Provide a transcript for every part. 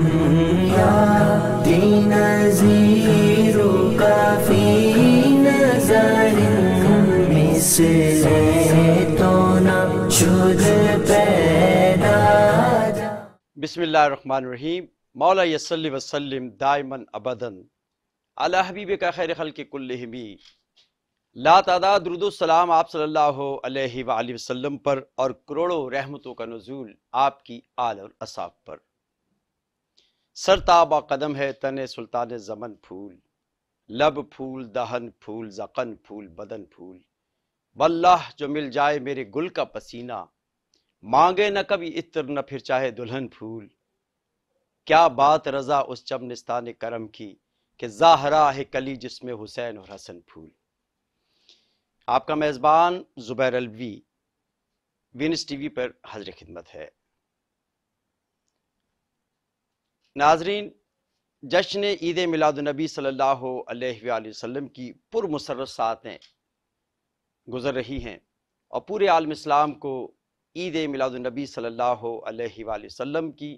बिस्मिल्लाहिर्रहमानिर्रहीम। मौला यस्सल्ली वसल्लिम दाइमन अबदन अला हबीब का खैर खल्क़ि कुल्लिहिमी। ला तादाद दुरूद सलाम आप सल्लल्लाहु अलैहि वसल्लम पर और करोड़ों रहमतों का नुज़ूल आपकी आल और असाब पर। सरताबा कदम है तने सुल्तान ज़मन फूल, लब फूल दहन फूल ज़क़न फूल बदन फूल। वल्लाह जो मिल जाए मेरे गुल का पसीना, मांगे न कभी इत्र न फिर चाहे दुल्हन फूल। क्या बात रजा उस चमनिस्तान करम की कि ज़ाहरा है कली जिसमें हुसैन और हसन फूल। आपका मेज़बान जुबैर अलवी विनस टीवी पर हाज़िर खिदमत है। नाजरीन, जश्न ईद मिलाद नबी सल्लल्लाहु अलैहि वसल्लम की पुरमसरत सातें गुजर रही हैं और पूरे आलम इस्लाम को ईद मिलाद नबी सल्लल्लाहु अलैहि वसल्लम की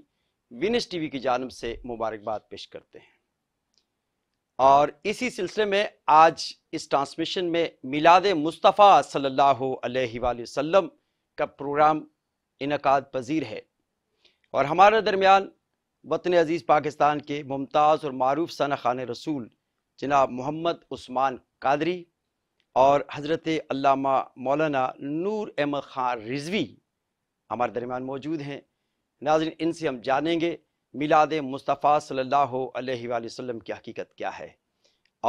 विनस टीवी की जानब से मुबारकबाद पेश करते हैं। और इसी सिलसिले में आज इस ट्रांसमिशन में मिलाद मुस्तफ़ा सल्लल्लाहु अलैहि वसल्लम का प्रोग्राम इनकाद पजीर है और हमारे दरमियान वतन अजीज़ पाकिस्तान के मुमताज़ और मारूफ सना खान रसूल जनाब मोहम्मद उस्मान कादरी और हज़रत अल्लामा मौलाना नूर अहमद खान रिजवी हमारे दरमियान मौजूद हैं। नाज़रीन, इनसे हम जानेंगे मिलाद मुस्तफ़ा सल्लल्लाहु अलैहि वसल्लम की हकीकत क्या है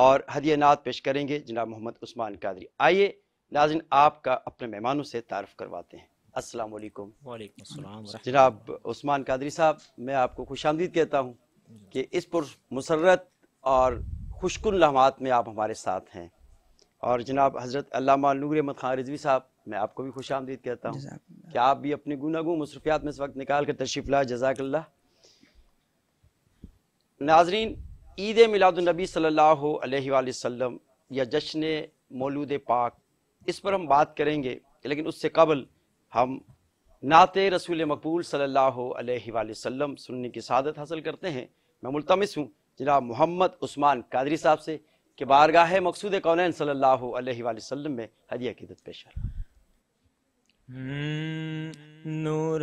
और हदिया नात पेश करेंगे जनाब मोहम्मद उस्मान कादरी। आइए नाज़रीन, आपका अपने मेहमानों से तारफ़ करवाते हैं। अस्सलाम वालेकुम। वालेकुम सलाम। जनाब उस्मान कादरी साहब, मैं आपको खुश आमदीद कहता हूँ कि इस पुरमसरत और खुशकुन लम्हात में आप हमारे साथ हैं। और जनाब हज़रत अल्लामा नूर अहमद खान रिजवी साहब, मैं आपको भी खुश आमदीद कहता हूँ कि आप भी अपने गुनागो मसरूफियात में इस वक्त निकाल कर तशरीफ़ लाए, जज़ाकल्लाह। नाजरीन, ईद मिलाद नबी सल्लल्लाहु अलैहि वसल्लम या जश्न मौलूद पाक, इस पर हम बात करेंगे, लेकिन उससे कबल हम नाते रसूल मकबूल सल्लल्लाहु अलैहि वसल्लम सुनने की सआदत हासिल करते हैं। मैं मुल्तमस हूँ जनाब मोहम्मद उस्मान कादरी साहब से कि बारगाह मकसूद कौनैन सल्लल्लाहु अलैहि वसल्लम में हदिया की दत पेश है। नूर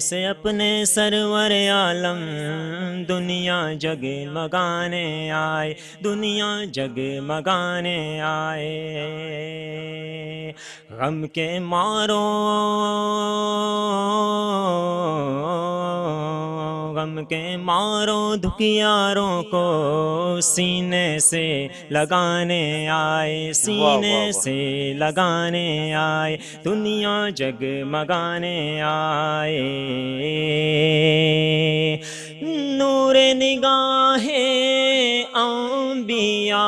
से अपने सरवर आलम दुनिया जगमगाने आए, गम के मारो दुखियारों को सीने से लगाने आए, दुनिया जगमगाने आए। नूर निगाहे अंबिया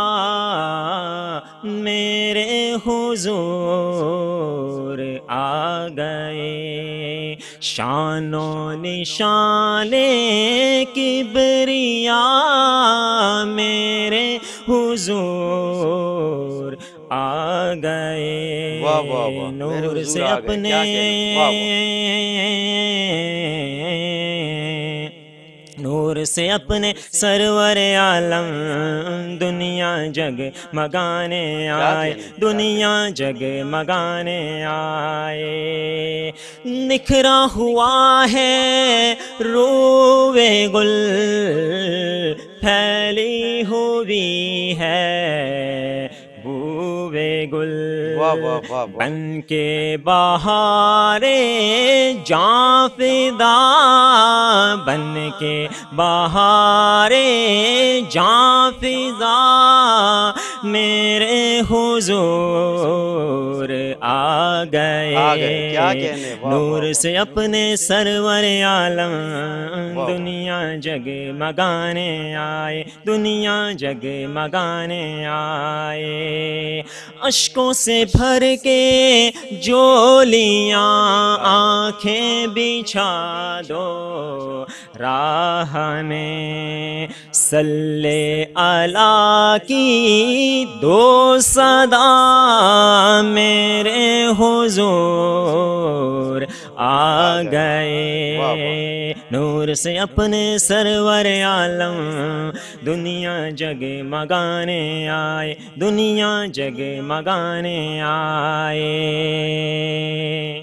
मेरे हुजूर आ गए, शानो निशाने किबरिया मेरे हुजूर आ गए। वाह वाह वाह, नूर से अपने सरवर आलम दुनिया जगमगाने आए, निखरा हुआ है रोवे गुल, फैली हुई है बूवे गुल। बन के बहारे जाफिदा, मेरे हुजूर आ गए। नूर से अपने सरवर आलम दुनिया जगमगाने आए, अश्कों से भर के जोलियाँ आँखें बिछा दो, राह में सल्ले अला की दो सदा मेरे हुजूर आ गए। नूर से अपने सरवर आलम दुनिया जगमगाने आए, दुनिया जगमगाने आए।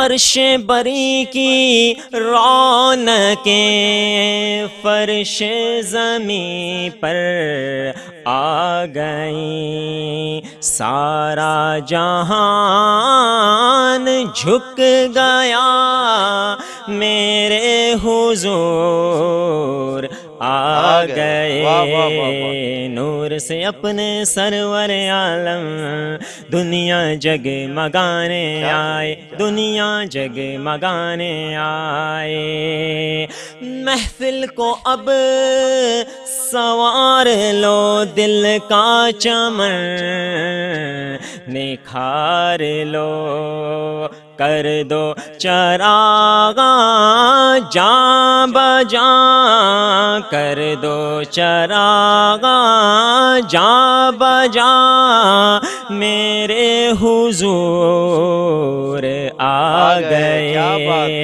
अर्शे बरी की रौनकें फर्शे ज़मीं पर आ गई, सारा जहान झुक गया मेरे हुजूर आ गए। नूर से अपने सरवर आलम दुनिया जगमगाने आए, दुनिया जगमगाने आए। महफिल को अब सवार लो, दिल का चमन निखार लो, कर दो चरागा जाँ बजाँ, कर दो चरागा जाँ बजाँ मेरे हुजूर आ गए।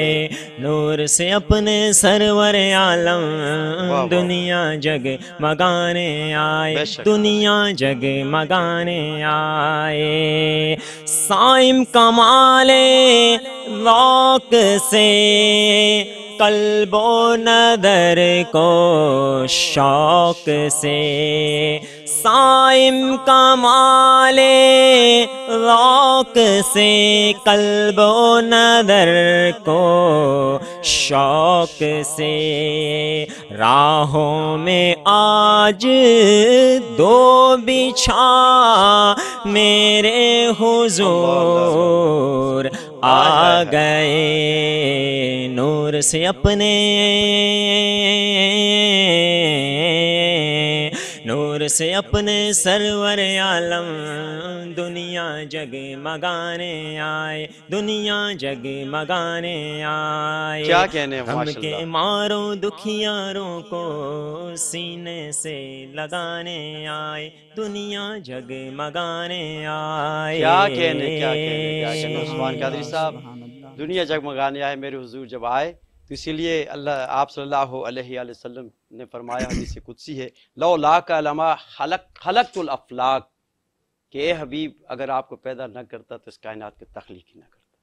नूर से अपने सरवर आलम दुनिया जगमगाने आए, दुनिया जगमगाने आए। साइम कमाले लौक से कल्बो नदर को शौक से, साइम कमाले लौक से कल्बो नदर को शौक से। राहों में आज दो बिछा मेरे हुजूर आ गए। नूर से अपने सरवर आलम दुनिया जगमगाने आए, दुनिया जगमगाने आए। क्या कहने, हम के मारो दुखियारों को सीने से लगाने आए, दुनिया जगमगाने आए। क्या कहने, उस्मान कादरी साहब, दुनिया जगमगाने आए मेरे हुजूर जब आए, तो इसीलिए अल्लाह आप सल्लल्लाहु अलैहि वसल्लम ने फरमाया, हदीस कुदसी है, लौ लाक लमा खलक़तुल अफ़लाक, के हबीब अगर आपको पैदा न करता तो इस कायनात की तख्लीक ही ना करता।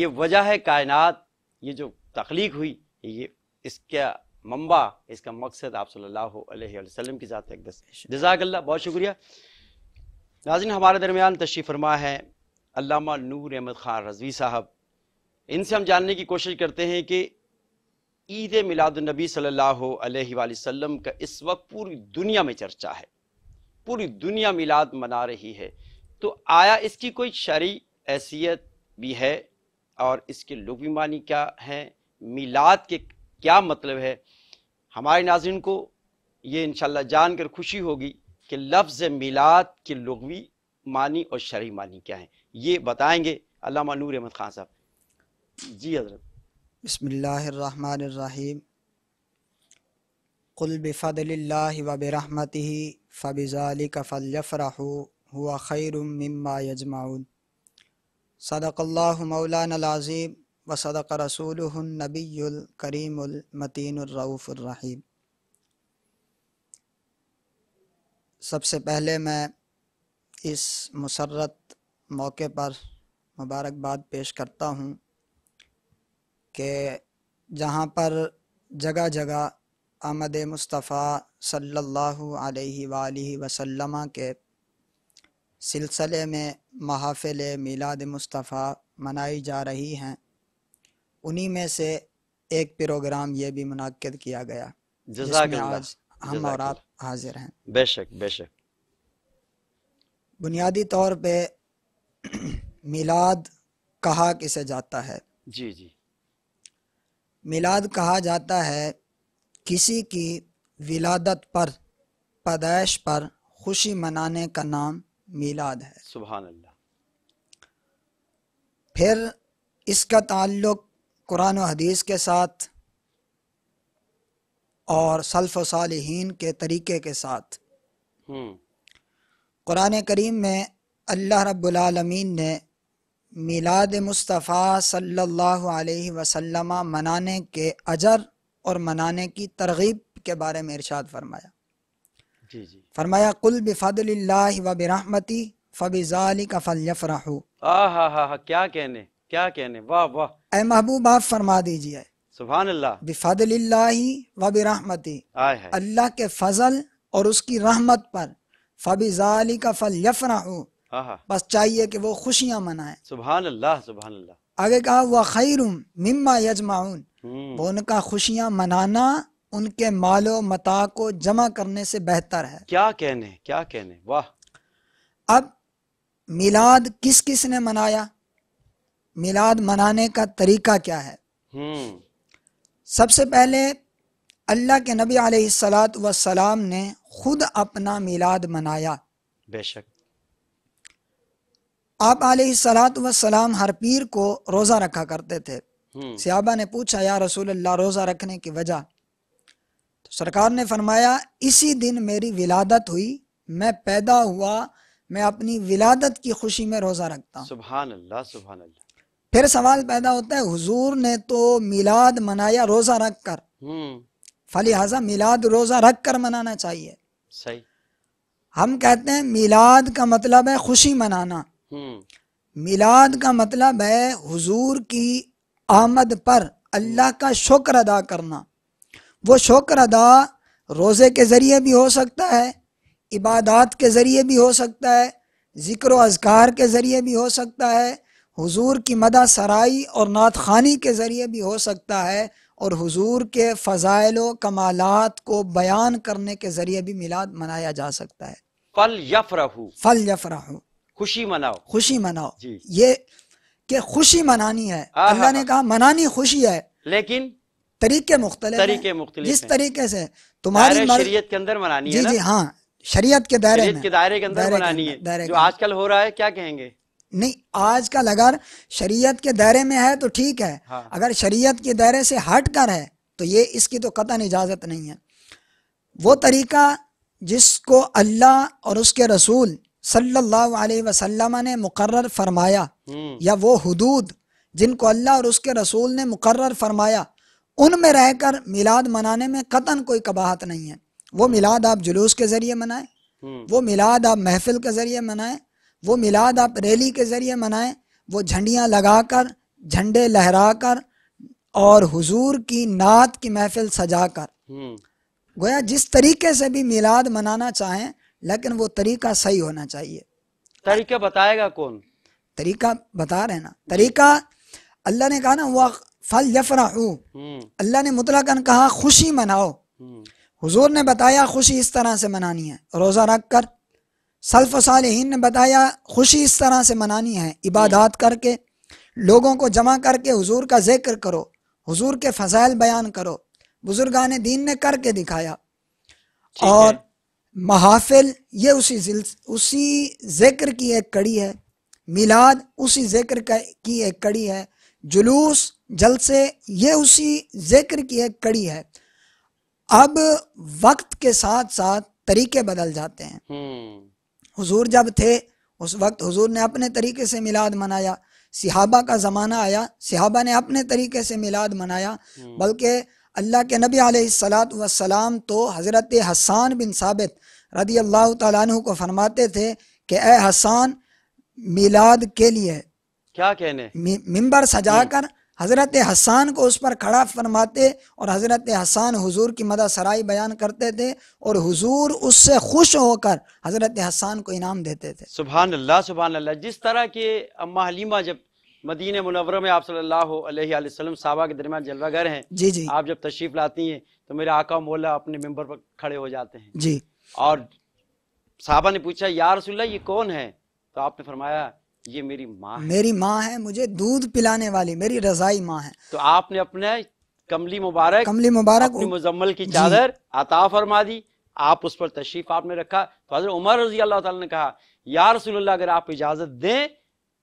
ये वजह है कायनात, ये जो तख्लीक हुई, ये इसका मंबा, इसका मकसद आप सल्लल्लाहु अलैहि वसल्लम की ज़ात अक़दस। जज़ाकल्लाह, बहुत शुक्रिया। नाज़रीन, हमारे दरमियान तशरीफ़ फरमा है अल्लामा नूर अहमद ख़ान रिज़वी साहब। इनसे हम जानने की कोशिश करते हैं कि ईद मिलाद उन नबी सल्लल्लाहु अलैहि वसल्लम का इस वक्त पूरी दुनिया में चर्चा है, पूरी दुनिया मिलाद मना रही है, तो आया इसकी कोई शरई हैसियत भी है और इसके लुग़वी मानी क्या हैं, मिलाद के क्या मतलब है। हमारे नाज़रीन को ये इंशाल्लाह जानकर खुशी होगी कि लफ्ज़ मिलाद के लुग़वी मानी और शरई मानी क्या है, ये बताएँगे अल्लामा नूर अहमद ख़ान साहब। जी हज़रत। बिस्मिल्लाहिर्रहमानिर्रहीम, कुल बिफ़ज़लिल्लाहि व बिरहमतिही फ़बिज़ालिका फ़ल्यफ़रहू हुवा ख़ैरुम मिम्मा यजमाऊन। सदक़ल्लाहु मौलाना अज़ीम व सदक़ रसूलुहुन नबियुल करीमुल मतीनुर रऊफ़ुर रहीम। सबसे पहले मैं इस मुसर्रत मौके पर मुबारकबाद पेश करता हूँ कि जहाँ पर जगह जगह आमद मुस्तफ़ा सल्लल्लाहु अलैहि वालिहि वसल्लम के सिलसिले में महाफ़िल मिलाद मुस्तफ़ा मनाई जा रही हैं, उन्हीं में से एक प्रोग्राम ये भी मुनाकिद किया गया, जिसमें आज हम और आप हाजिर हैं। बेशक बेशक। बुनियादी तौर पे मिलाद कहा किसे जाता है? जी जी, मिलाद कहा जाता है किसी की विलादत पर, पैदाइश पर खुशी मनाने का नाम मिलाद है। सुभान अल्लाह। फिर इसका ताल्लुक कुरान और हदीस के साथ और सल्फ़ व सालिहीन के तरीक़े के साथ। क़ुरान करीम में अल्लाह रब्बुल आलमीन ने मिलाद मुस्तफ़ा सल्लल्लाहु अलैहि वसल्लम मनाने के अजर और मनाने की तरगीब के बारे में इरशाद फरमाया। जी जी। फरमाया कुल बिफ़ज़लिल्लाहि व बिरहमती फ़बिज़ालिका फ़ल्यफ़रहू। क्या कहने, क्या कहने, वाह वाह। ए महबूब आप फरमा दीजिए सुभानअल्लाह, बिफ़ज़लिल्लाहि व बिरहमती, अल्लाह के फजल और उसकी रहमत पर, फ़बिज़ालिका फ़ल्यफ़रहू, बस चाहिए कि वो खुशियाँ मनाएं। सुभानअल्लाह सुभानअल्लाह। आगे कहा व खैरुम मिम्मा यजमाउन, वो उनका खुशियाँ मनाना उनके मालो मता को जमा करने से बेहतर है। क्या कहने, क्या कहने, वाह। अब मिलाद किस किस ने मनाया, मिलाद मनाने का तरीका क्या है। सबसे पहले अल्लाह के नबी अलैहिस्सलातु वस्सलाम ने खुद अपना मिलाद मनाया। बेशक आप अलैहिस्सलातु वस्सलाम हर पीर को रोज़ा रखा करते थे। सहाबा ने पूछा या रसूल अल्लाह रोज़ा रखने की वजह, तो सरकार ने फरमाया इसी दिन मेरी विलादत हुई, मैं पैदा हुआ, मैं अपनी विलादत की खुशी में रोज़ा रखता हूँ। सुभानअल्लाह सुभानअल्लाह। फिर सवाल पैदा होता है हुजूर ने तो मिलाद मनाया रोज़ा रख कर, फलिहाजा मिलाद रोज़ा रख कर मनाना चाहिए। सही। हम कहते हैं मिलाद का मतलब है खुशी मनाना। मिलाद का मतलब है हुजूर की आमद पर अल्लाह का शुक्र अदा करना। वो शुक्र अदा रोज़े के ज़रिए भी हो सकता है, इबादात के ज़रिए भी हो सकता है, ज़िक्र अज़कार के ज़रिए भी हो सकता है, हुजूर की मदा सराई और नात खानी के ज़रिए भी हो सकता है, और हुजूर के फ़ज़ाइल व कमालात को बयान करने के ज़रिए भी मिलाद मनाया जा सकता है। फ़ल्यफ़रहू, फ़ल्यफ़रहू, खुशी मनाओ, खुशी मनाओ। ये कि खुशी मनानी है, अल्लाह ने कहा मनानी खुशी है, लेकिन तरीके मुख्तलिफ, तरीके मुख्तलिफ जिस तरीके से तुम्हारी शरीयत के अंदर मनानी है। जी जी हाँ, शरीयत के दायरे में, दायरे के अंदर मनानी है। जो आजकल हो रहा है क्या कहेंगे, नहीं आजकल अगर शरीयत के दायरे में है तो ठीक है, अगर शरीयत के दायरे से हट कर है तो ये इसकी तो कतई इजाजत नहीं है। वो तरीका जिसको अल्लाह और उसके रसूल सल्लल्लाहु अलैहि वसल्लम ने मुकर्रर फरमाया, या वो हुदूद जिनको अल्लाह और उसके रसूल ने मुकर्रर फरमाया, उनमें रहकर मिलाद मनाने में कतन कोई कबाहत नहीं है। वो मिलाद आप जुलूस के ज़रिए मनाएं, वो मिलाद आप महफिल के ज़रिए मनाएं, वो मिलाद आप रैली के ज़रिए मनाएं, वो झंडियाँ लगा कर, झंडे लहरा कर, और हुजूर की नात की महफिल सजा कर, गोया जिस तरीके से भी मिलाद मनाना चाहें, लेकिन वो तरीका सही होना चाहिए। तरीका बताएगा कौन, तरीका बता रहे ना, तरीका अल्लाह ने कहा ना वह फल यफराहू, अल्लाह ने मुतलकन कहा खुशी मनाओ। हुजूर ने बताया खुशी इस तरह से मनानी है रोज़ा रख कर, सल्फ सालिहीन ने बताया खुशी इस तरह से मनानी है इबादात करके, लोगों को जमा करके हुजूर का जिक्र करो, हुजूर के फजाइल बयान करो, बुजुर्गान दीन ने करके दिखाया, और महाफिल ये उसी जिक्र की एक कड़ी है, मिलाद उसी जिक्र की एक कड़ी है, जुलूस जलसे ये उसी जिक्र की एक कड़ी है। अब वक्त के साथ साथ तरीके बदल जाते हैं। हुजूर जब थे उस वक्त हुजूर ने अपने तरीके से मिलाद मनाया, सहाबा का ज़माना आया, सहाबा ने अपने तरीके से मिलाद मनाया, बल्कि अल्लाह के नबी अलैहिस्सलातु वस्सलाम तो हज़रत हसन बिन साबित रदी अल्लाह ताला अन्हु को फरमाते थे कि ए हसन, मिलाद के लिए क्या कहने, मिंबर सजाकर हज़रत हसन को उस पर खड़ा फरमाते, और हज़रत हसन हुजूर की मदा सराई बयान करते थे, और हुजूर उससे खुश होकर हज़रत हसन को इनाम देते थे। सुभानअल्लाह सुभानअल्लाह। जिस तरह के अम्मा हलीमा जब मदीने मुनव्वरा में आप सल्लल्लाहु अलैहि वसल्लम साहबा के दरमियान जलवागर हैं, जी जी, आप जब तशरीफ लाती हैं तो मेरे आका मौला अपने मिंबर पर खड़े हो जाते हैं, जी, और साहबा ने पूछा या रसूलल्लाह ये कौन है, तो आपने फरमाया ये मेरी माँ है, मेरी माँ है, मुझे दूध पिलाने वाली, मेरी रजाई माँ है। तो आपने अपने कमली मुबारक, कमली मुबारक मुजम्मल की चादर अता फरमा दी, आप उस पर तशरीफ आपने रखा, तो हज़रत उमर रजी अल्लाह तआला ने कहा या रसूलल्लाह अगर आप इजाजत दें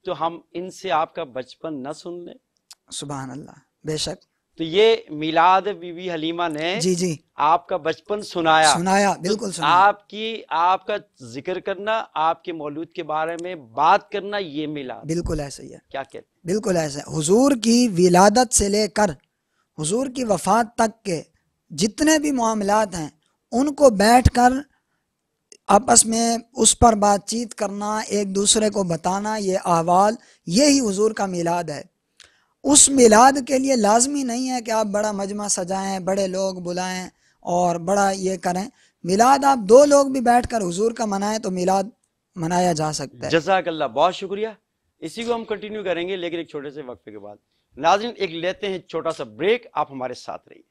तो हम इनसे आपका बचपन न सुन लें। सुभान अल्लाह, बेशक तो ये मिलाद बीबी हलीमा ने जी आपका बचपन सुनाया बिल्कुल सुनाया। आपका जिक्र करना, आपके मौलूद के बारे में बात करना, ये मिलाद बिल्कुल ऐसा ही है। क्या कहते हैं? बिल्कुल ऐसा है। हुजूर की विलादत से लेकर हुजूर की वफात तक के जितने भी मामलात हैं उनको बैठकर आपस में उस पर बातचीत करना, एक दूसरे को बताना, ये अहवाल, यही हुजूर का मिलाद है। उस मिलाद के लिए लाजमी नहीं है कि आप बड़ा मजमा सजाएं, बड़े लोग बुलाएं और बड़ा ये करें। मिलाद आप दो लोग भी बैठकर हुजूर का मनाएं तो मिलाद मनाया जा सकता है। जज़ाकल्लाह, बहुत शुक्रिया। इसी को हम कंटिन्यू करेंगे लेकिन एक छोटे से वक्फे के बाद। नाज़रीन, एक लेते हैं छोटा सा ब्रेक, आप हमारे साथ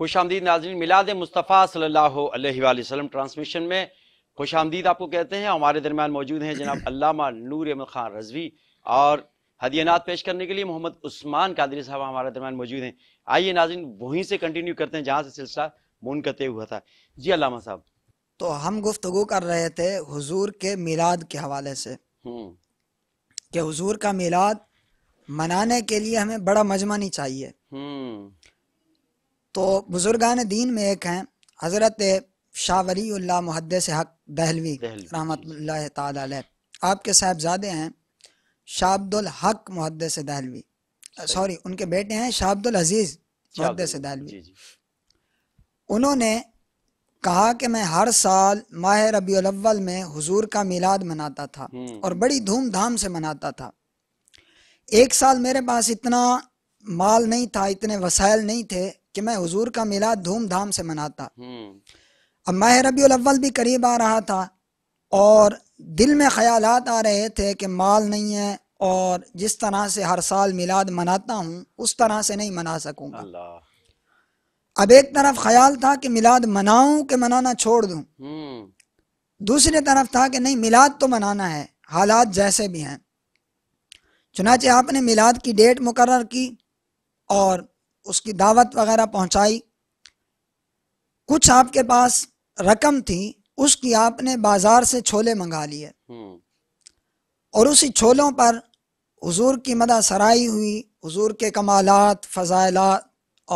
खुशामदीद नाज़रीन, मिलाद मुस्तफ़ा सल्लल्लाहु अलैहि वसल्लम ट्रांसमिशन में खुशामदीद आपको कहते हैं। हमारे दरम्यान मौजूद हैं जनाब अल्लामा नूर अहमद खान रिज़वी और हदीयनात पेश करने के लिए मोहम्मद उस्मान कादरी साहब हमारे दरम्यान मौजूद हैं। आइए नाज़रीन, वहीं से कंटिन्यू करते हैं जहाँ से सिलसिला मुनक़ते हुआ था। जी अल्लामा साहब, तो हम गुफ्तगू कर रहे थे हुजूर के मिलाद के हवाले से कि हुजूर का मिलाद मनाने के लिए हमें बड़ा मजमा नहीं चाहिए। तो बुजुर्गान दीन में एक हैं हज़रत शाह वलीउल्लाह मुहद्दिस हक दहलवी रहमतुल्लाह ताला अलैह, आपके साहबजादे हैं शाह अब्दुल हक मुहद्दिस दहलवी, सॉरी उनके बेटे हैं शाह अब्दुल अजीज मुहद्दिस दहलवी। उन्होंने कहा कि मैं हर साल माह रबीउल अव्वल में हुजूर का मिलाद मनाता था और बड़ी धूमधाम से मनाता था। एक साल मेरे पास इतना माल नहीं था, इतने वसायल नहीं थे कि मैं हुजूर का मिलाद धूमधाम से मनाता। अब माह रबीउल अव्वल भी करीब आ रहा था और दिल में ख्यालात आ रहे थे कि माल नहीं है और जिस तरह से हर साल मिलाद मनाता हूँ उस तरह से नहीं मना सकूँगा। अब एक तरफ ख्याल था कि मिलाद मनाऊं कि मनाना छोड़ दूं, दूसरी तरफ था कि नहीं मिलाद तो मनाना है हालात जैसे भी हैं। चुनाचे आपने मिलाद की डेट मुकर्रर की और उसकी दावत वगैरह पहुंचाई। कुछ आपके पास रकम थी, उसकी आपने बाजार से छोले मंगा लिए और उसी छोलों पर हुजूर की मदा सराई हुई, हुजूर के कमालात फजाइलात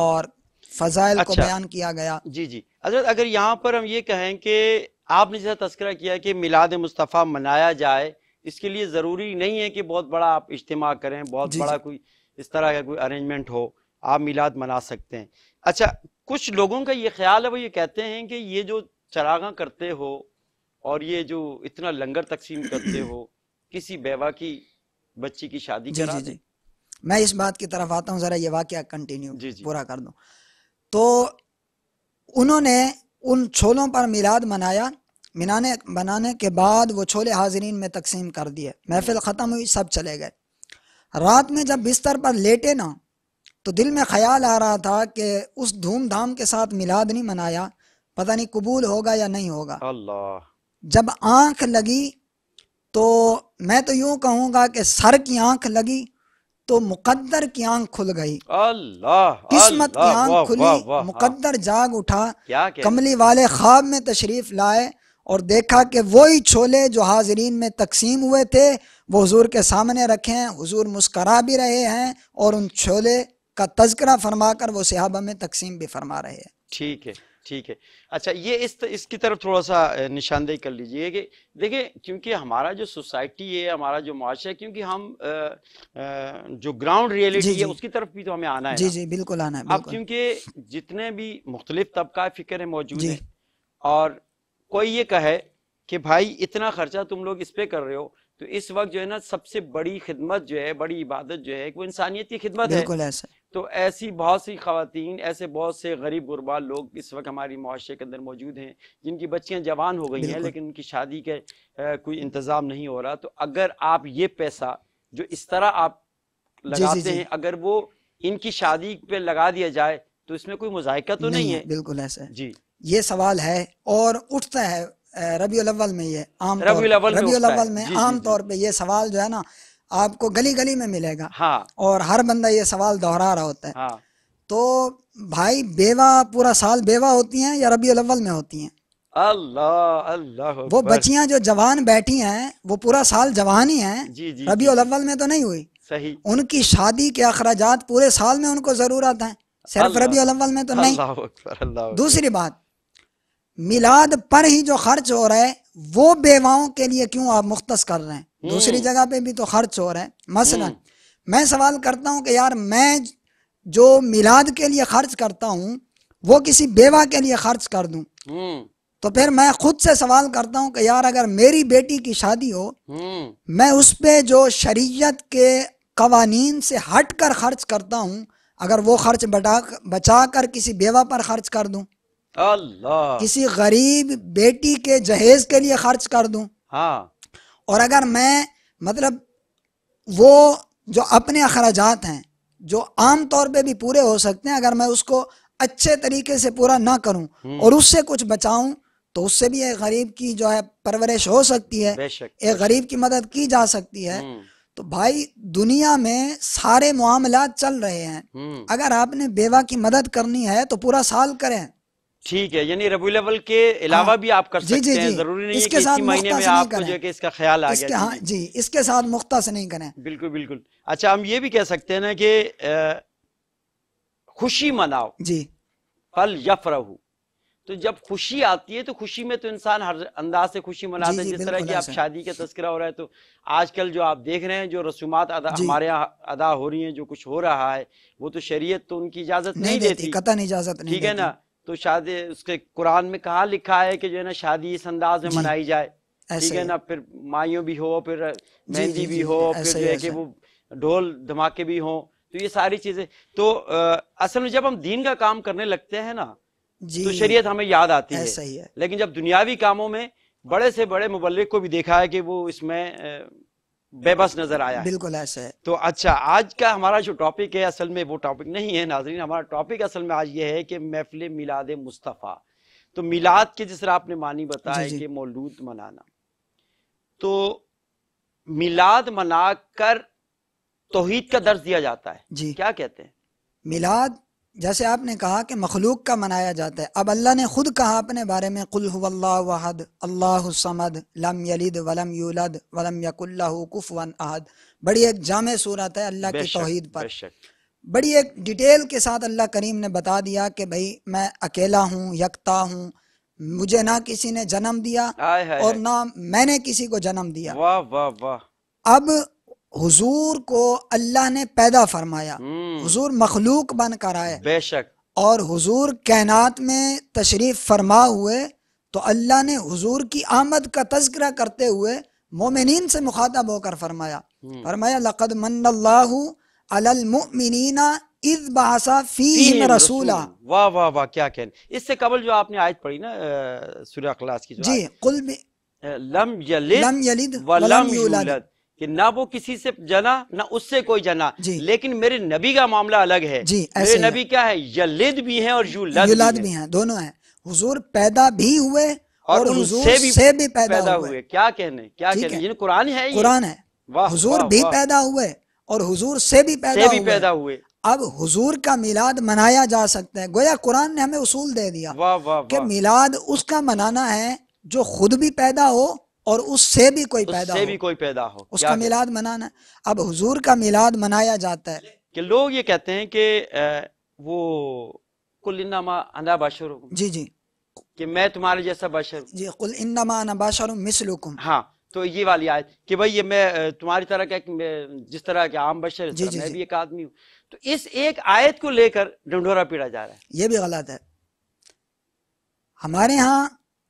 और फजाइल को बयान किया गया। जी हजरत, अगर यहाँ पर हम ये कहें कि आपने जैसा तस्करा किया कि मिलाद मुस्तफ़ा मनाया जाए, इसके लिए ज़रूरी नहीं है कि बहुत बड़ा आप इज्तिमा करें, बहुत बड़ा कोई इस तरह का कोई अरेंजमेंट हो, आप मिलाद मना सकते हैं। अच्छा, कुछ लोगों का ये ख्याल है, वो ये कहते हैं कि ये जो चरागा करते हो और ये जो इतना लंगर तकसीम करते हो, किसी बेवा की बच्ची की शादी करा दें। मैं इस बात की तरफ आता हूँ, ज़रा ये वाक़या कंटिन्यू पूरा कर दूँ। तो उन्होंने उन छोलों पर मिलाद मनाया, मनाने के बाद वो छोले हाजरीन में तकसीम कर दिए, महफिल ख़त्म हुई, सब चले गए। रात में जब बिस्तर पर लेटे ना तो दिल में ख्याल आ रहा था कि उस धूमधाम के साथ मिलाद नहीं मनाया, पता नहीं कबूल होगा या नहीं होगा। अल्लाह, जब आँख लगी तो मैं तो यूँ कहूँगा कि सर की आँख लगी तो मुकद्दर की आँख खुल गई। अल्लाह, किस्मत की आँख खुली, मुकद्दर जाग उठा। कमली वाले ख्वाब में तशरीफ लाए और देखा कि वही छोले जो हाजरीन में तकसीम हुए थे वो हुजूर के सामने रखे हैं। हुजूर मुस्करा भी रहे हैं और उन छोले का तज़किरा फरमाकर वो सहाबा में तकसीम भी फरमा रहे हैं। ठीक है, ठीक है। अच्छा, ये इसकी तरफ थोड़ा सा निशानदेही कर लीजिए कि देखिए, क्योंकि हमारा जो सोसाइटी है, हमारा जो माशरा है, क्योंकि हम जो ग्राउंड रियलिटी है उसकी तरफ भी तो हमें आना है। जी जी बिल्कुल आना है। अब क्योंकि जितने भी मुख्तलिफ तबका फ़िक्र है मौजूद है और कोई ये कहे कि भाई इतना खर्चा तुम लोग इस पर कर रहे हो, तो इस वक्त जो है ना सबसे बड़ी खिदमत जो है, बड़ी इबादत जो है वो इंसानियत की खिदमत है। तो ऐसी बहुत सी खवातीन, ऐसे बहुत से गरीब गुरबा लोग इस वक्त हमारी मुआशरे के अंदर मौजूद हैं जिनकी बच्चियां जवान हो गई हैं लेकिन उनकी शादी के कोई इंतज़ाम नहीं हो रहा। तो अगर आप ये पैसा जो इस तरह आप लगाते हैं, अगर वो इनकी शादी पे लगा दिया जाए तो इसमें कोई मज़ायका तो नहीं है? बिल्कुल ऐसा है जी, ये सवाल है और उठता है रबीउल अव्वल में, ये आम रबीउल अव्वल में आम तौर पे ये सवाल जो है ना आपको गली गली में मिलेगा। हाँ। और हर बंदा ये सवाल दोहरा रहा होता है। हाँ। तो भाई बेवा पूरा साल बेवा होती हैं या रबीउल अव्वल में होती हैं? अल्लाह अल्लाह, वो बच्चियां जो जवान बैठी हैं वो पूरा साल जवान ही हैं, रबीउल अव्वल में तो नहीं हुई। सही। उनकी शादी के अखराजात पूरे साल में उनको जरूरत है, सिर्फ रबीउल अव्वल में तो नहीं। दूसरी बात, मिलाद पर ही जो खर्च हो रहा है वो बेवाओं के लिए क्यों आप मुख्तस कर रहे हैं? दूसरी जगह पे भी तो खर्च हो रहा है। मसलन मैं सवाल करता हूँ कि यार मैं जो मिलाद के लिए खर्च करता हूँ वो किसी बेवा के लिए खर्च कर दूं, तो फिर मैं खुद से सवाल करता हूँ कि यार अगर मेरी बेटी की शादी हो मैं उस पे जो शरीयत के कवानीन से हट कर खर्च करता हूँ, अगर वो खर्च बचा कर किसी बेवा पर खर्च कर दूं, अल्लाह किसी गरीब बेटी के जहेज के लिए खर्च कर दूं। हाँ। और अगर मैं मतलब वो जो अपने अखराजात हैं जो आम तौर पे भी पूरे हो सकते हैं, अगर मैं उसको अच्छे तरीके से पूरा ना करूं और उससे कुछ बचाऊं तो उससे भी एक गरीब की जो है परवरिश हो सकती है, एक गरीब की मदद की जा सकती है। तो भाई दुनिया में सारे मामलात चल रहे हैं, अगर आपने बेवा की मदद करनी है तो पूरा साल करें। ठीक है, यानी रबीउल अव्वल के अलावा भी आप कर सकते हैं। जरूरी नहीं इसके साथ महीने में आपको जो कि इसका ख्याल आ गया। हाँ जी, इसके साथ मुख्तस नहीं करें। बिल्कुल बिल्कुल। अच्छा, हम ये भी कह सकते हैं ना कि खुशी मनाओ जी, फल यफरहू, तो जब खुशी आती है तो खुशी में तो इंसान हर अंदाज से खुशी मनाता है। जिस तरह की आप शादी का तस्करा हो रहा है, तो आजकल जो आप देख रहे हैं जो रसूमात हमारे यहाँ अदा हो रही है, जो कुछ हो रहा है वो तो शरीयत तो उनकी इजाजत नहीं देती, कतई इजाजत नहीं। ठीक है ना, तो शादी उसके कुरान में कहाँ लिखा है कि जो है ना शादी इस अंदाज में मनाई जाए। ठीक है ना, फिर माइयों भी हो, फिर मेहंदी भी हो, फिर जो है कि वो ढोल धमाके भी हो, तो ये सारी चीजें। तो असल में जब हम दीन का काम करने लगते हैं ना तो शरीयत हमें याद आती है, लेकिन जब दुनियावी कामों में बड़े से बड़े मुबल्लिग को भी देखा है कि वो इसमें बेबस नजर आया। बिल्कुल ऐसा है। तो अच्छा, आज का हमारा जो टॉपिक है असल में वो टॉपिक नहीं है नाजरीन, हमारा टॉपिक असल में आज ये है कि महफिल मिलाद मुस्तफ़ा। तो मिलाद के जिस तरह आपने मानी बताया कि मौलूद मनाना, तो मिलाद मनाकर तौहीद का दर्स दिया जाता है जी, क्या कहते हैं? मिलाद जैसे आपने कहा कि मखलूक का मनाया जाता है। अब अल्लाह ने खुद कहा अपने बारे में, कुल हुवल्लाहु अहद अल्लाहु समद लम यलिद वलम यूलद वलम यकुल लहू कुफुवन अहद। बड़ी एक जामे सूरत है अल्लाह की तौहीद पर, बड़ी एक डिटेल के साथ अल्लाह करीम ने बता दिया कि भाई मैं अकेला हूँ, यकता हूँ, मुझे ना किसी ने जन्म दिया और ना मैंने किसी को जन्म दिया। वाह वाह वाह। अब हुजूर को अल्लाह ने पैदा फरमाया, हुजूर मखलूक बनकर आए। बेशक। और हुजूर कायनात में तशरीफ फरमा हुए, तो अल्लाह ने हुजूर की आमद का तज़किरा करते हुए मोमिनीन से मुखातब होकर फरमाया, फरमाया लक़द मन्नल्लाहु अलल मुमिनीना इज़ बअसा फ़ीहिम रसूला। वाह वाह वाह, क्या कहने। इससे कबल जो आपने आयत पढ़ी ना सूरह अखलास की, जी कुल लम यलिद वलम यूलद, कि ना वो किसी से जना ना उससे कोई जना, लेकिन मेरे नबी का मामला अलग है जी। मेरे नबी क्या है, यलिद भी हैं और यूलद भी हैं, दोनों हैं। हुजूर पैदा भी हुए और हुजूर से भी पैदा हुए। क्या कहने, क्या कहने, ये कुरान है, कुरान है। हुजूर भी पैदा हुए और हुजूर से भी पैदा हुए। अब हुजूर का मिलाद मनाया जा सकता है, गोया कुरान ने हमें उसूल दे दिया कि मिलाद उसका मनाना है जो खुद भी पैदा हो और उससे भी कोई पैदा हो, उसका मिलाद मनाना। अब हुजूर का मिलाद मनाया जाता है कि लोग ये कहते हैं कि वो कुल इन्नमा अना बशरुम, जी जी, कि मैं तुम्हारे जैसा बशर, जी कुल इन्नमा अना बशरुम मिसलुकुम। हाँ, तो ये वाली आयत कि भाई ये मैं तुम्हारी तरह का जिस तरह के आम बशर जी, मैं भी एक आदमी हूँ। तो इस एक आयत को लेकर ढंढोरा पीड़ा जा रहा है, ये भी गलत है। हमारे यहाँ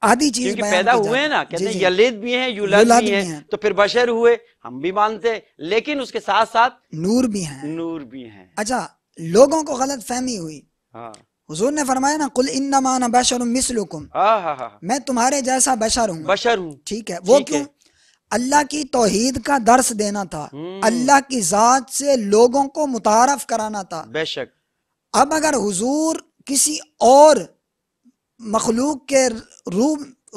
आधी चीज पैदा हुए ना, कहते हैं यलिद भी हैं यूलद भी हैं, तो फिर बशर हुए हम भी मानते हैं, लेकिन उसके साथ साथ नूर भी हैं, नूर भी हैं। अच्छा, लोगों को गलत फहमी हुई। हाँ। हुजूर ने फरमाया ना कुल इन्नमा अना बशरुम मिसलुकुम, मैं तुम्हारे जैसा बशर हूँ। ठीक है, वो क्यों? अल्लाह की तौहीद का दर्स देना था, अल्लाह की जात से लोगों को मुतारफ कराना था। बेशक। अब अगर हुजूर किसी और मखलूक के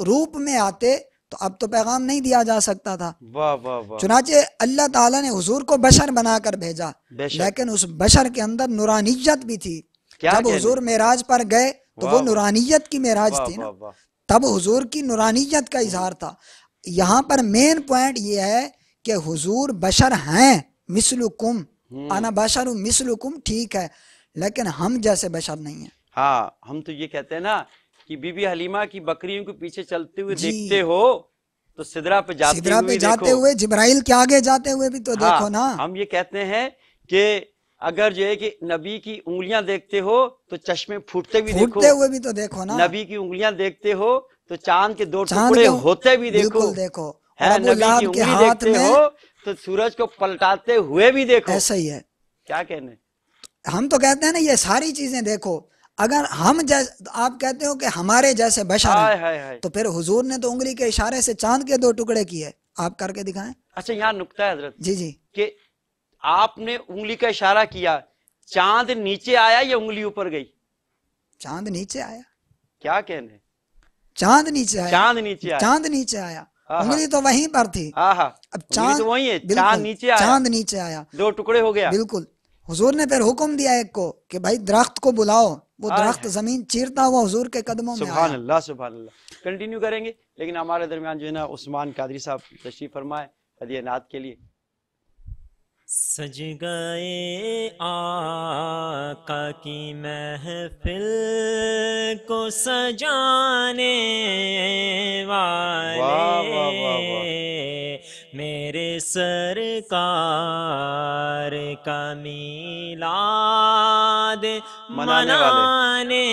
रूप में आते तो अब तो पैगाम नहीं दिया जा सकता था। वाह वाह वाह। चुनाचे अल्लाह ताला ने हुजूर को बशर बनाकर भेजा, लेकिन उस बशर के अंदर नूरानियत भी थी। जब हुजूर मेराज पर गए तो वो नूरानियत की मेराज थी ना, तब हुजूर की नूरानियत का इजहार था। यहाँ पर मेन पॉइंट ये है कि हुजूर बशर हैं, मिसलुकुम, आना बशर मिसलुकुम, ठीक है, लेकिन हम जैसे बशर नहीं है। हाँ, हम तो ये कहते हैं ना कि बीबी हलीमा की बकरियों के पीछे चलते हुए देखते हो तो सिदरा पे जाते हुए जिब्राइल के आगे जाते हुए भी तो देखो ना। हम ये कहते हैं कि अगर जो है कि नबी की उंगलियां देखते हो तो चश्मे फूटते हुए भी तो देखो ना, नबी की उंगलियां देखते हो तो चांद के दो टुकड़े होते भी देखो, देखो नबी के हाथ में तो सूरज को पलटाते हुए भी देखो। ऐसा ही है, क्या कहने, हम तो कहते हैं ना ये सारी चीजें देखो। अगर हम जैसे आप कहते हो कि हमारे जैसे बशर हैं, तो फिर हुजूर ने तो उंगली के इशारे से चांद के दो टुकड़े किए, आप करके दिखाएं। अच्छा, यहाँ नुकता है हजरत जी जी कि आपने उंगली का इशारा किया, चांद नीचे आया या उंगली ऊपर गई? चांद नीचे आया। क्या कहने, चांद नीचे आया, चांद नीचे आया, चांद नीचे आया, उंगली तो वहीं पर थी। अब चांद वही है, चांद नीचे आया, चांद नीचे आया, दो टुकड़े हो गया। बिल्कुल, हुजूर ने फिर हुक्म दिया एक को कि भाई दरख्त को बुलाओ, वो दरख्त जमीन चीरता हुआ हुजूर के कदमों में। सुभान अल्लाह, सुभान अल्लाह। कंटिन्यू करेंगे, लेकिन हमारे दरमियान जो है ना उस्मान कादरी साहब तशरीफ फरमाए हदिया नात के लिए। सज गए आका की महफिल को सजाने वाले, मेरे सरकार का मीलाद मनाने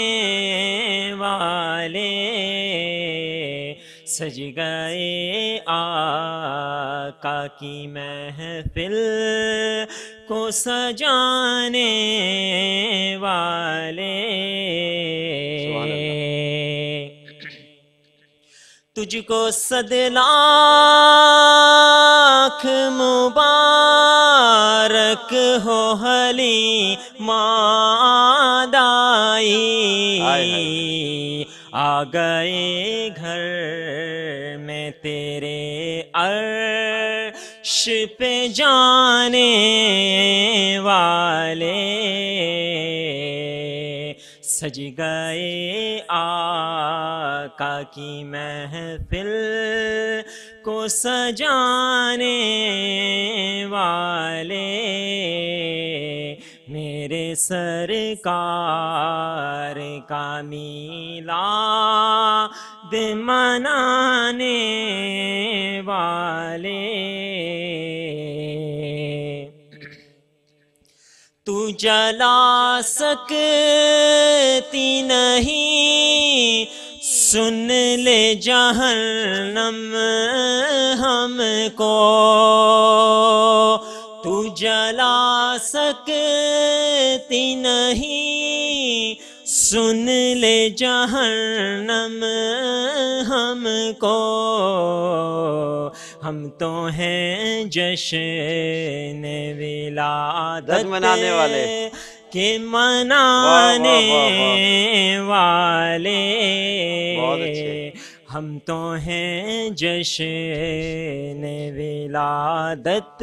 वाले, सज गए आका की महफिल को सजाने वाले, तुझको सदलाख मुबारक हो हली मादाई, आ गए घर में तेरे अर्श पे जाने वाले, सज गए आका की महफिल को सजाने वाले, मेरे सरकार का मीलाद मनाने वाले, तू जला सकती नहीं, सुन ले जहन्नम हमको, तू जला सकती नहीं, सुन ले जहन्नम हमको, हम तो हैं जश्न विलादत मनाने वाले के मनाने वाले, हम तो हैं जश्न विलादत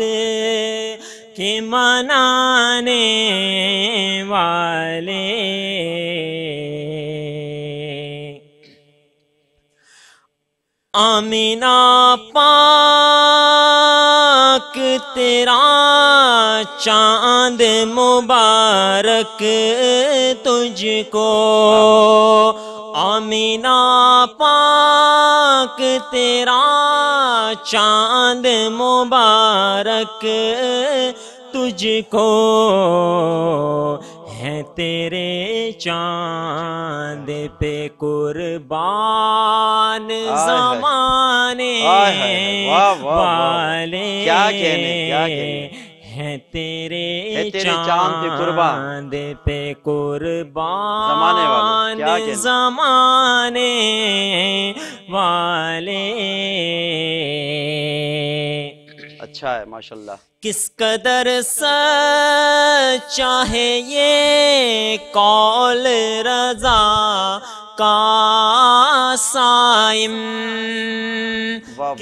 के मनाने वाले, आमीना पाक तेरा चांद मुबारक तुझको, आमीना पाक तेरा चांद मुबारक तुझको, है तेरे चांद पे कुर्बान ज़माने वाले, है तेरे चांद पे कुर्बान ज़माने वाले। अच्छा है माशाल्लाह। किस कदर सच्चा है ये कौल रजा का साइम,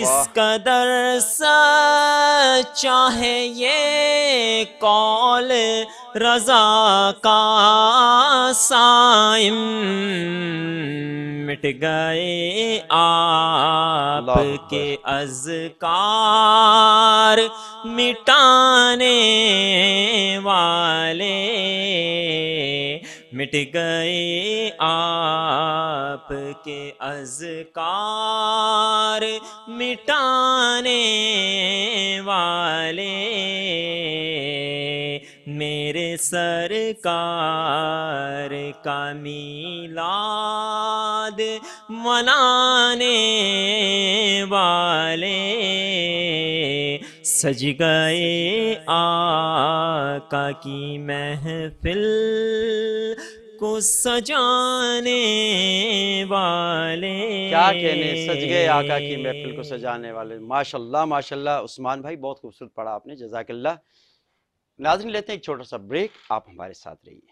किस कदर सच्चा है ये कौल रजा का साइम, मिट गए आप के अज़कार मिटाने वाले, मिट गए आप के अज़कार मिटाने वाले, मेरे सरकार का मीलाद मनाने वाले, सज गए आका की महफिल को सजाने वाले। क्या कहने, सज गए आका की महफिल को सजाने वाले। माशाल्लाह माशाल्लाह उस्मान भाई बहुत खूबसूरत पढ़ा आपने, जज़ाकल्लाह। नाज़रीन लेते हैं एक छोटा सा ब्रेक, आप हमारे साथ रहिए।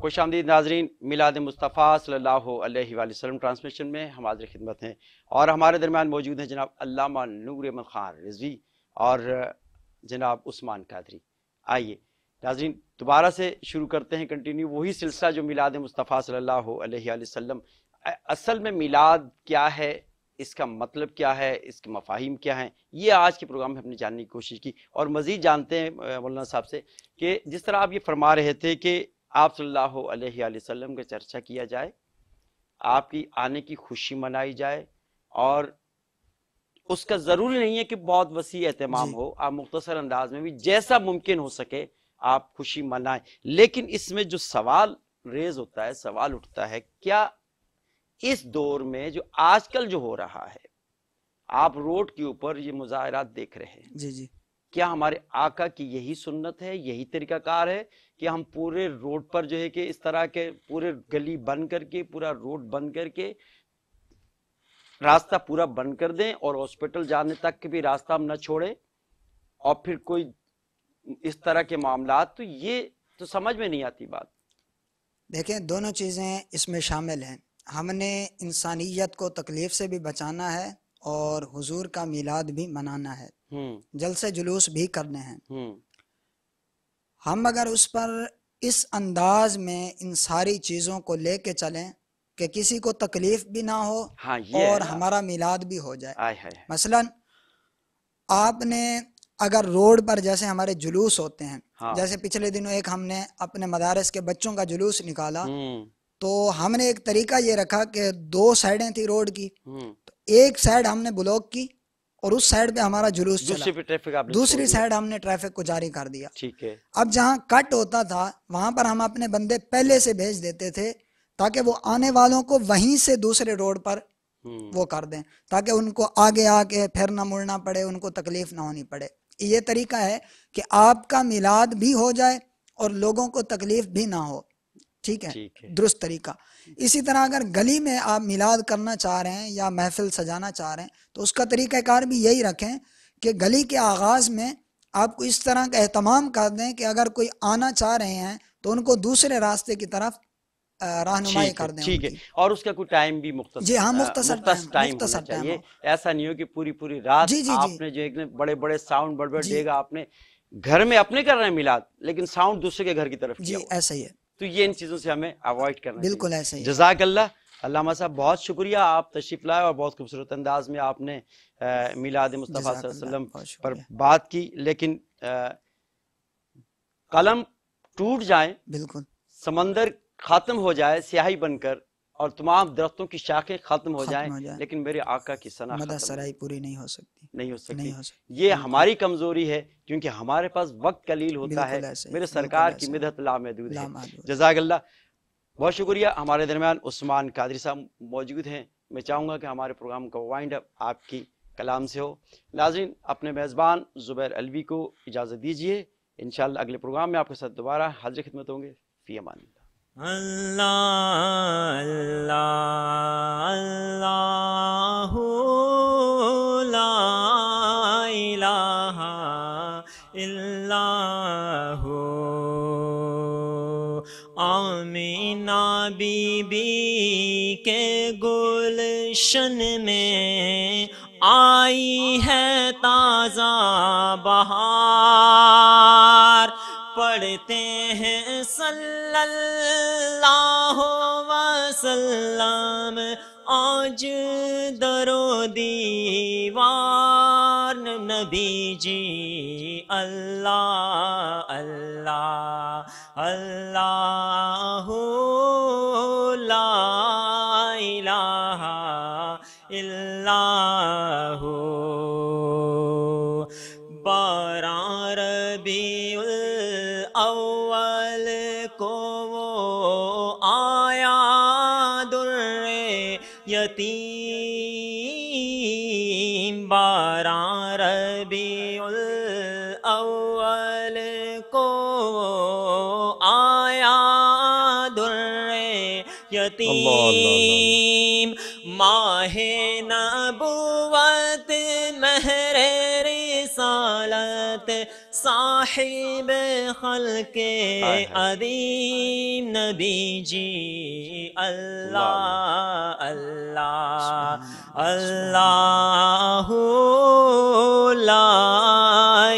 खुश आमदीद नाजरीन, मिलाद मुस्तफ़ा सल्लल्लाहु अलैहि वसल्लम ट्रांसमिशन में हम हाज़िर खिदमत हैं और हमारे दरमियान मौजूद हैं जनाब अल्लामा नूर अहमद खान रिजवी और जनाब उस्मान कादरी। आइए नाजरीन दोबारा से शुरू करते हैं कंटिन्यू वही सिलसिला जो मिलाद मुस्तफ़ा सल्लल्लाहु अलैहि वसल्लम। असल में मिलाद क्या है, इसका मतलब क्या है, इसके मफाहिम क्या हैं, ये आज के प्रोग्राम में हमने जानने की कोशिश की। और मज़ीद जानते हैं मौलाना साहब से कि जिस तरह आप ये फरमा रहे थे कि आप सल्लल्लाहु अलैहि वसल्लम की चर्चा किया जाए, आपकी आने की खुशी मनाई जाए और उसका ज़रूरी नहीं है कि बहुत वसी एहतमाम हो, आप मुख्तसर अंदाज में भी जैसा मुमकिन हो सके आप खुशी मनाएं। लेकिन इसमें जो सवाल रेज होता है, सवाल उठता है, क्या इस दौर में जो आजकल जो हो रहा है, आप रोड के ऊपर ये मुजाहिरात देख रहे हैं, जी जी, क्या हमारे आका की यही सुन्नत है, यही तरीकाकार है कि हम पूरे रोड पर जो है कि इस तरह के पूरे गली बंद करके, पूरा रोड बंद करके, रास्ता पूरा बंद कर दें और हॉस्पिटल जाने तक के भी रास्ता हम न छोड़ें और फिर कोई इस तरह के मामलात? तो ये तो समझ में नहीं आती बात। देखें, दोनों चीज़ें इसमें शामिल हैं। हमने इंसानियत को तकलीफ से भी बचाना है और हुजूर का मिलाद भी मनाना है, जलसे जुलूस भी करने हैं। हम अगर उस पर इस अंदाज में इन सारी चीज़ों को लेके चलें कि किसी को तकलीफ भी ना हो, हाँ, और हमारा मिलाद भी हो जाए। मसलन आपने अगर रोड पर जैसे हमारे जुलूस होते हैं, हाँ, जैसे पिछले दिनों एक हमने अपने मदारस के बच्चों का जुलूस निकाला, तो हमने एक तरीका ये रखा कि दो साइडें थी रोड की, तो एक साइड हमने ब्लॉक की और उस साइड पे हमारा जुलूस चला, दूसरी साइड हमने ट्रैफिक को जारी कर दिया। ठीक है। अब जहाँ कट होता था वहां पर हम अपने बंदे पहले से भेज देते थे ताकि वो आने वालों को वहीं से दूसरे रोड पर वो कर दें, ताकि उनको आगे आके फिर ना मुड़ना पड़े, उनको तकलीफ ना होनी पड़े। ये तरीका है कि आपका मिलाद भी हो जाए और लोगों को तकलीफ भी ना हो। ठीक है, दुरुस्त तरीका। इसी तरह अगर गली में आप मिलाद करना चाह रहे हैं या महफिल सजाना चाह रहे हैं तो उसका तरीक़ाकार भी यही रखें कि गली के आगाज़ में आपको इस तरह का एहतमाम कर दें कि अगर कोई आना चाह रहे हैं तो उनको दूसरे रास्ते की तरफ रहनुमाई कर दें। ठीक है, और उसका कोई टाइम भी मुख्तसर, जी हाँ, मुख्तसर टाइम। ऐसा नहीं हो कि पूरी पूरी रात आपने जो एक बड़े बड़े साउंड, बड़े बड़े डेगा, आपने घर में अपने कर रहे हैं मिलाद लेकिन साउंड दूसरे के घर की तरफ, जी ऐसा ही है। तो ये इन चीज़ों से हमें अवॉइड करना, बिल्कुल ऐसे ही। जज़ाकल्लाह अल्लामा साहब, बहुत शुक्रिया आप तशरीफ़ लाए और बहुत खूबसूरत अंदाज में आपने मिलाद मुस्तफ़ा सल्लल्लाहु अलैहि वसल्लम पर बात की। लेकिन कलम टूट जाए, बिल्कुल समंदर ख़त्म हो जाए स्याही बनकर और तमाम दरख्तों की शाखें खत्म हो जाएं, लेकिन मेरे आका की सनाई पूरी नहीं हो सकती, ये हमारी कमजोरी है क्योंकि हमारे पास वक्त कलील होता है। मेरे सरकार की मिदहत लामहदूद है। जज़ाकल्लाह, बहुत शुक्रिया। हमारे दरमियान उस्मान कादरी साहब मौजूद हैं। मैं चाहूँगा कि हमारे प्रोग्राम का वाइंड अप आपकी कलाम से हो। नाज़रीन, अपने मेज़बान ज़ुबैर अलवी को इजाज़त दीजिए। इंशाअल्लाह अगले प्रोग्राम में आपके साथ दोबारा हाजिर खिदमत होंगे। फ़ी अमानिल्लाह। अल्लाह अल्लाह अल्लाहु ला इलाहा इल्ला हु। आमीना बीबी के गुलशन में आई है ताज़ा बहार। पढ़ते हैं सल्लल्लाहु वसल्लम आज दरो दीवार। नबी जी अल्लाह अल्लाह अल्लाहु ला इलाहा इल्लाह। 12 रबीउल अव्वल को वो आया दुर्रे यतीम। 12 रबीउल अव्वल को आया दुर्रे यतीम। माहे नबुवत महरे रिसालत साहिब खल्के अदीम। नबी जी अल्लाह अल्लाह अल्लाहु ला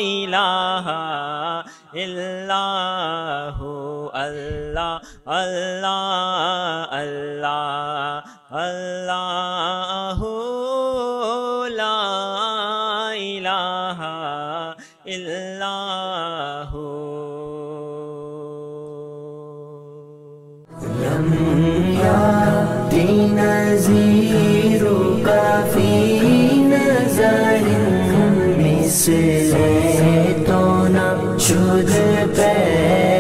इलाहा इल्लाहु। अल्लाह अल्लाह अल्लाह अल्लाहु ला इलाहा इल्लाहु। लम्याती नज़ीरु काफ़ी नज़ारिन में से तो न शुद पे